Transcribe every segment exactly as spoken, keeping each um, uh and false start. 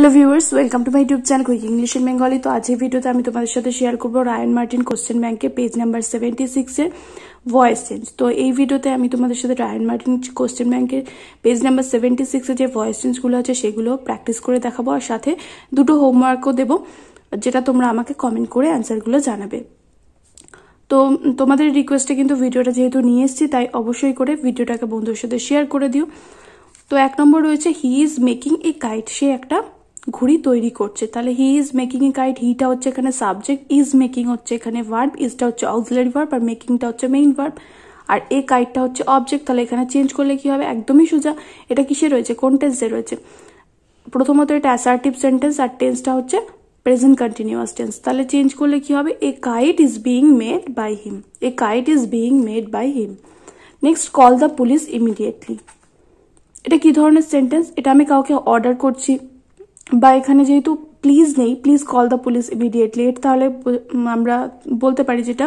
Hello viewers welcome to my YouTube channel quick English in Bengali. तो आज भिडियोते आमी तोमादेर साथे शेयर करबो राय एंड मार्टिन क्वेश्चन बैंक के पेज नम्बर छिहत्तर एर वॉइस चेंज। तो ये भिडियोते आमी तोमादेर साथे राय एंड मार्टिन क्वेश्चन बैंक के पेज नम्बर छिहत्तर एर जे वॉइस चेंजगुलो आछे सेगुलो प्रैक्टिस करे देखाबो और साथे दुटो होमवर्कও देबो जेटा तोमरा आमाके कमेंट करे आंसरगुलो जानाबे। तो तोमादेर रिक्वेस्टे किन्तु भिडियोटा जेहेतु निये एसेछि ताई अवश्यई करे भिडियोटाके बंधुदेर साथे शेयर करे दिओ। तो एक नम्बर रयेछे हि इज मेकिंग ए काइट, से एकटा घुड़ी तैरी कर। He is making a kite, हिटा होच्छे सबजेक्ट, इज मेकिंग होच्छे एखाने वर्ब, इजटा होच्छे ऑक्सिलियारी वर्ब और मेकिंगटा होच्छे मेन वर्ब और ए काइटटा होच्छे ऑब्जेक्ट। ताहले एखाने चेंज करले कि होबे? एकदमই সোজা। এটা কিসে রয়েছে, কোন টেন্সে রয়েছে? প্রথমত এটা অ্যাসার্টিভ সেন্টেন্স আর টেন্সটা হচ্ছে প্রেজেন্ট কন্টিনিউয়াস টেন্স। তাহলে চেঞ্জ করলে কি হবে? A kite is being made by him, a kite is being made by him. Next, call the police immediately. এটা কি ধরনের সেন্টেন্স? এটা আমি কাউকে অর্ডার করছি বা এখানে যেহেতু প্লিজ নেই, please call the police immediately, তাহলে আমরা বলতে পারি যেটা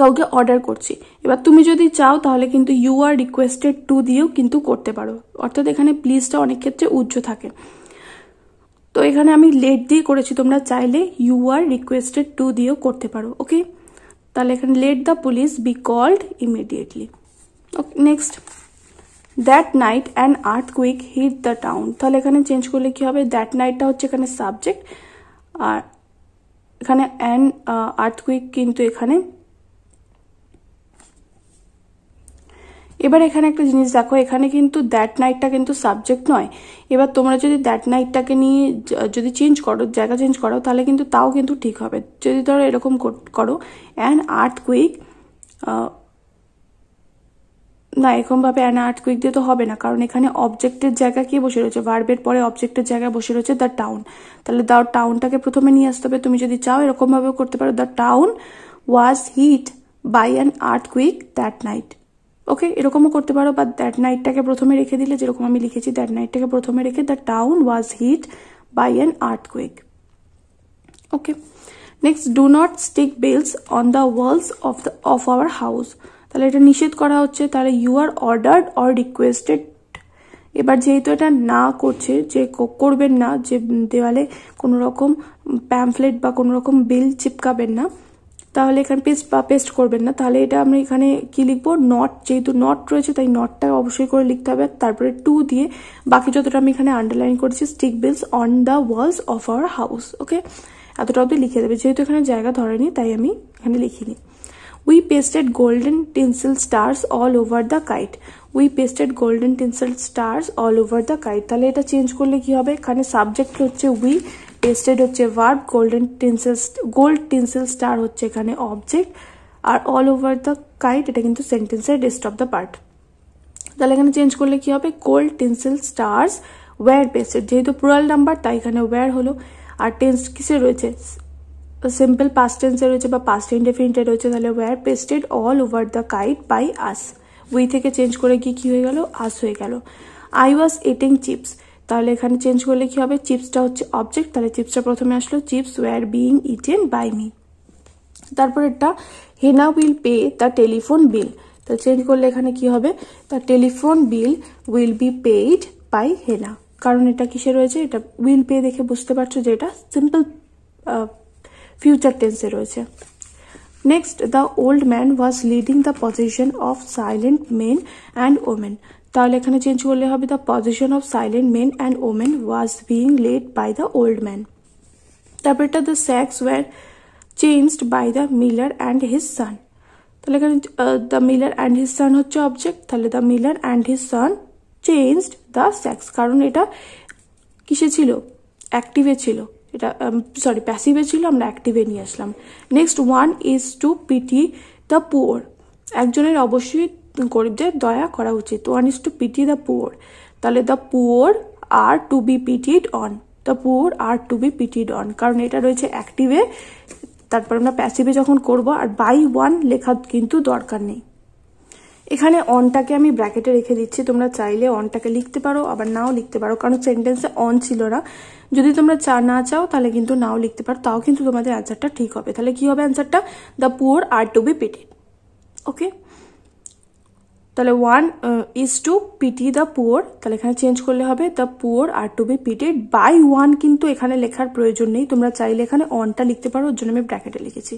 কাউকে অর্ডার করছি। এবার তুমি যদি চাও তাহলে কিন্তু ইউ আর রিকোয়েস্টেড টু দিও কিন্তু করতে পারো, অর্থাৎ এখানে প্লিজটা অনেক ক্ষেত্রে উচ্চ থাকে। তো এখানে আমি লেট দিয়ে করেছি, তোমরা চাইলে ইউ আর রিকোয়েস্টেড টু দিও করতে পারো। ওকে, তাহলে এখানে let the police be called immediately. Okay, next, That night an earthquake hit the town। তাহলে এখানে চেঞ্জ করলে কি হবে? That nightটা হচ্ছে এখানে সাবজেক্ট আর এখানে an earthquake কিন্তু এখানে। এবার এখানে একটা জিনিস দেখো, এখানে কিন্তু that nightটা কিন্তু সাবজেক্ট নয়। এবার তোমরা যদি that nightটাকে নিয়ে যদি চেঞ্জ করো, জায়গা চেঞ্জ করো, তাহলে কিন্তু তাও কিন্তু ঠিক হবে। যদি ধরো এরকম করো an earthquake, না এরকমভাবে অ্যান আর্থকুইক দিয়ে তো হবে না, কারণ এখানে অবজেক্টের জায়গা কি বসে রয়েছে? ভার্বের পরে অবজেক্টের জায়গায় বসে রয়েছে দ্য টাউন। তাহলে দ্য টাউনটাকে প্রথমে নিয়ে আসতে হবে। তুমি যদি চাও এরকমভাবেও করতে পারো, the town was hit by an earthquake that night. Okay, এরকমও করতে পারো, বা দ্যাট নাইটটাকে প্রথমে রেখে দিলে, যেরকম আমি লিখেছি দ্যাট নাইটটাকে প্রথমে রেখে the town was hit by an earthquake. Okay, next, do not stick bills on the walls of the of our house. তাহলে এটা নিষেধ করা হচ্ছে, তাহলে you are ordered or requested. এবার যেহেতু এটা না করছে, যে করবেন না, যে দেওয়ালে কোনো রকম প্যাম্ফলেট বা কোনো রকম বিল চিপকাবেন না, তাহলে এখানে পেস্ট বা পেস্ট করবেন না, তাহলে এটা আমরা এখানে কি লিখবো? নট, যেহেতু নট রয়েছে তাই নটটা অবশ্যই করে লিখতে হবে। তারপরে টু দিয়ে বাকি যতটা আমি এখানে আন্ডারলাইন করেছি, stick bills on the walls of our house. Okay, এতটা অবধি লিখে দেবে। যেহেতু এখানে জায়গা ধরেনি তাই আমি এখানে লিখিনি। We pasted golden tinsel stars all over the kite. We pasted golden tinsel stars all over the kite. তাহলে এটা চেঞ্জ করলে কি হবে? এখানে সাবজেক্ট হচ্ছে we, pasted হচ্ছে verb, golden tinsel gold tinsel star হচ্ছে এখানে অবজেক্ট আর all over the kite এটা কিন্তু সেন্টেন্সের rest of the part। তাহলে এখানে চেঞ্জ করলে কি হবে? gold tinsel stars were pasted, যেহেতু plural number তাই এখানে were হলো। আর tense কিসে রয়েছে? সিম্পল পাস্ট টেন্সে রয়েছে বা পাস্ট ইনডেফিনিটে রয়েছে, তাহলে were pasted all over the kite by us. We থেকে চেঞ্জ করে গিয়ে কী হয়ে গেল? আস হয়ে গেল। আই ওয়াজ ইটিং চিপস, তাহলে এখানে চেঞ্জ করলে কি হবে? চিপসটা হচ্ছে অবজেক্ট, তাহলে চিপসটা প্রথমে আসলো, chips were being eaten by me. তারপর একটা Hena will pay the telephone bill, তো চেঞ্জ করলে এখানে কি হবে? The telephone bill will be paid by Hena, কারণ এটা কিসে রয়েছে? এটা উইল পে দেখে বুঝতে পারছো যে এটা সিম্পল ফিউচার টেন্সে রয়েছে। Next, the old man was leading the procession of silent men and women, তাহলে এখানে চেঞ্জ করলে হবে the procession of silent men and women was being led by the old man. তারপর এটা the sacks were changed by the miller and his son, তাহলে এখানে the miller and his son হচ্ছে object, তাহলে the miller and his son changed the sacks, কারণ এটা কিসে ছিল? অ্যাক্টিভে ছিল, এটা সরি প্যাসিভে ছিল, আমরা অ্যাক্টিভে নিয়ে আসলাম। Next, one is to pity the poor, একজনের অবশ্যই গরিবদের দয়া করা উচিত। One is to pity the poor, তাহলে the poor are to be pitied on, the poor are to be pitied on, কারণ এটা রয়েছে অ্যাক্টিভে। তারপর আমরা প্যাসিভে যখন করব, আর বাই ওয়ান লেখা কিন্তু দরকার নেই। এখানে অনটাকে আমি ব্র্যাকেটে রেখে দিচ্ছি, তোমরা চাইলে অনটাকে লিখতে পারো আবার নাও লিখতে পারো, কারণ সেন্টেন্সে অন ছিল না। যদি তোমরা চা না চাও তাহলে কিন্তু নাও লিখতে পারো, তাও কিন্তু তোমাদের অ্যান্সারটা ঠিক হবে। তাহলে কি হবে অ্যান্সারটা? The poor are to be pitied. Okay, তাহলে one is to pity the poor, তাহলে এখানে চেঞ্জ করলে হবে the poor are to be pitied by one, কিন্তু এখানে লেখার প্রয়োজন নেই, তোমরা চাইলে এখানে অনটা লিখতে পারো, ওর জন্য আমি ব্র্যাকেটে লিখেছি।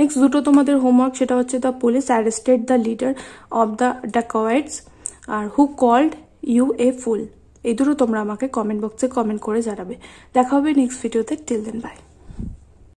নেক্সট দুটো তোমাদের হোমওয়ার্ক, সেটা হচ্ছে the police arrested the leader of the dacoits আর who called you a fool. এই দুটো তোমরা আমাকে কমেন্ট বক্সে কমেন্ট করে জানাবে। দেখা হবে নেক্সট ভিডিওতে, টিল দেন বাই।